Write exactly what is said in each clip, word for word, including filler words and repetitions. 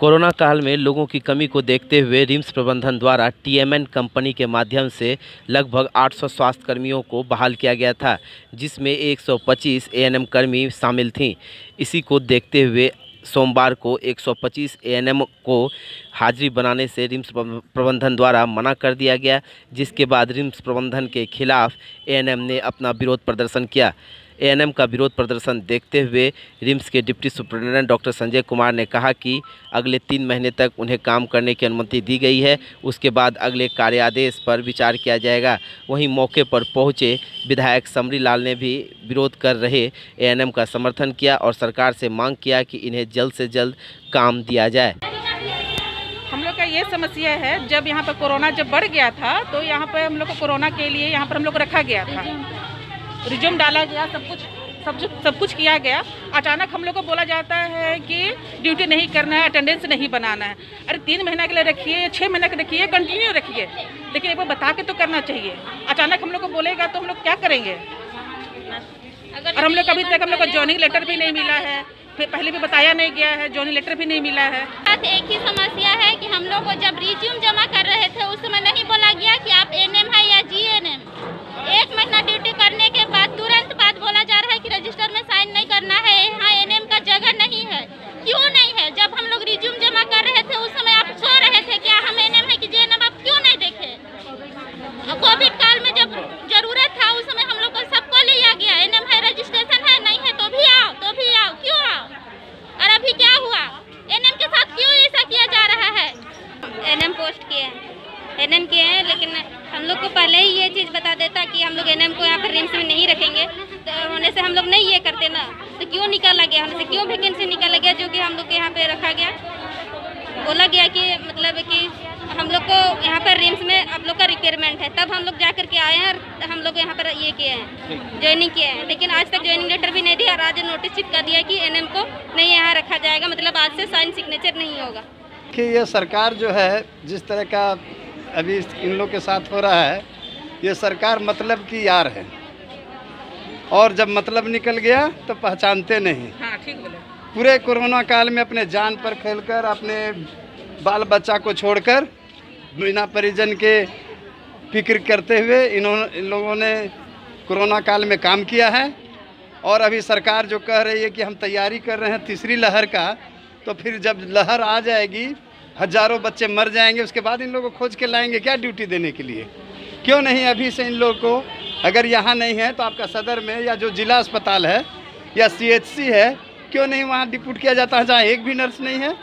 Corona काल में लोगों की कमी को देखते हुए रिम्स प्रबंधन द्वारा टीएमएन कंपनी के माध्यम से लगभग आठ सौ स्वास्थ्य कर्मियों को बहाल किया गया था, जिसमें एक सौ पच्चीस एएनएम कर्मी शामिल थीं। इसी को देखते हुए सोमवार को एक सौ पच्चीस एएनएम को हाजिरी बनाने से रिम्स प्रबंधन द्वारा मना कर दिया गया, जिसके बाद रिम्स प्रबंधन के खिलाफ एएनएम ने अपना विरोध प्रदर्शन किया। एएनएम का विरोध प्रदर्शन देखते हुए रिम्स के deputy superintendent doctor Sanjay Kumar ने कहा कि अगले तीन महीने तक उन्हें काम करने की अनुमति दी गई है, उसके बाद अगले कार्यादेश पर विचार किया जाएगा। वहीं मौके पर पहुंचे विधायक समरी लाल ने भी विरोध कर रहे एएनएम का समर्थन किया और सरकार से मांग किया कि इन्हें जल्द से जल्द काम दिया जाए। हम लोग का ये समस्या है, जब यहाँ पर कोरोना जब बढ़ गया था तो यहाँ पर हम लोग को कोरोना के लिए यहाँ पर हम लोग रखा गया था, रिज्यूम डाला गया, सब कुछ सब कुछ सब कुछ किया गया। अचानक हम लोग को बोला जाता है कि ड्यूटी नहीं करना है, अटेंडेंस नहीं बनाना है। अरे तीन महीना के लिए रखिए या छः महीना के रखिए, कंटिन्यू रखिए, लेकिन एक बार बता के तो करना चाहिए। अचानक हम लोग को बोलेगा तो हम लोग क्या करेंगे? और हम लोग अभी तक हम लोग को जॉइनिंग लेटर भी नहीं मिला है, फिर पहले भी बताया नहीं गया है, जॉइनिंग लेटर भी नहीं मिला है। एक ही समस्या है कि हम लोग को जब रिज्यूम जमा कर रहे थे उस समय नहीं बोला गया कि आप एएनएम है या जीएनएम। एक महीना ड्यूटी करने के बाद तुरंत बात बोला जा रहा है कि रजिस्टर में साइन नहीं करना है, यहाँ एएनएम का जगह नहीं है। क्यों नहीं है? जब हम लोग रिज्यूम जमा कर रहे थे उस समय आप सो रहे थे, क्या हम एएनएम है कि जीएनएम आप क्यों नहीं देखे? कोविड काल में जब जरूरत था उस समय हम लोग को सबको लिया गया, एएनएम है, रजिस्ट्रेशन है, नहीं है तो भी आओ, तो भी आओ, क्यों आओ? और अभी क्या हुआ? एएनएम के साथ क्यों ऐसा किया जा रहा है? एएनएम पोस्ट किए हैं, एएनएम किए हैं, लेकिन हम लोग को पहले ही ये चीज़ बता देता कि हम लोग एएनएम को यहाँ पर रिम्स में नहीं रखेंगे, तो होने से हम लोग नहीं ये करते ना, तो क्यों निकाला गया? होने से क्यों वैकेंसी निकाला गया जो कि हम लोग के यहाँ पे रखा गया? बोला गया कि मतलब कि हम लोग को यहाँ पर रिम्स में आप लोग का रिक्वायरमेंट है, तब हम लोग जा करके आए हैं और हम लोग यहाँ पर ये किए हैं, ज्वाइनिंग किए हैं, लेकिन आज तक ज्वाइनिंग लेटर भी नहीं दिया और आज नोटिस चिपका दिया कि एएनएम को नहीं यहाँ रखा जाएगा, मतलब आज से साइन सिग्नेचर नहीं होगा। कि ये सरकार जो है जिस तरह का अभी इन लोग के साथ हो रहा है, ये सरकार मतलब की यार है, और जब मतलब निकल गया तो पहचानते नहीं। हाँ, ठीक बोले। पूरे कोरोना काल में अपने जान पर खेलकर, अपने बाल बच्चा को छोड़कर, बिना परिजन के फिक्र करते हुए इन्होंने इन लोगों ने कोरोना काल में काम किया है। और अभी सरकार जो कह रही है कि हम तैयारी कर रहे हैं तीसरी लहर का, तो फिर जब लहर आ जाएगी हजारों बच्चे मर जाएंगे, उसके बाद इन लोगों को खोज के लाएंगे क्या ड्यूटी देने के लिए? क्यों नहीं अभी से इन लोगों को, अगर यहाँ नहीं है तो आपका सदर में या जो जिला अस्पताल है या सी एच सी है, क्यों नहीं वहाँ डिप्यूट किया जाता है जहाँ एक भी नर्स नहीं है?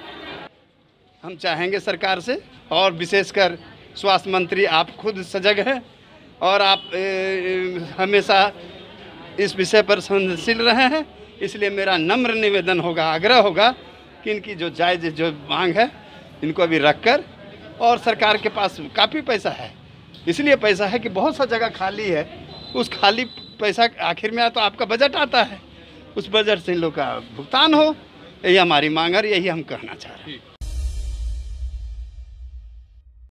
हम चाहेंगे सरकार से, और विशेषकर स्वास्थ्य मंत्री आप खुद सजग हैं और आप ए, हमेशा इस विषय पर संवेदनशील रहे हैं, इसलिए मेरा नम्र निवेदन होगा, आग्रह होगा कि इनकी जो जायज़ जो मांग है इनको अभी रखकर, और सरकार के पास काफ़ी पैसा है, इसलिए पैसा है कि बहुत सा जगह खाली है, उस खाली पैसा आखिर में तो आपका बजट आता है, उस बजट से इन लोग का भुगतान हो, यही हमारी मांग है और यही हम कहना चाह रहे हैं।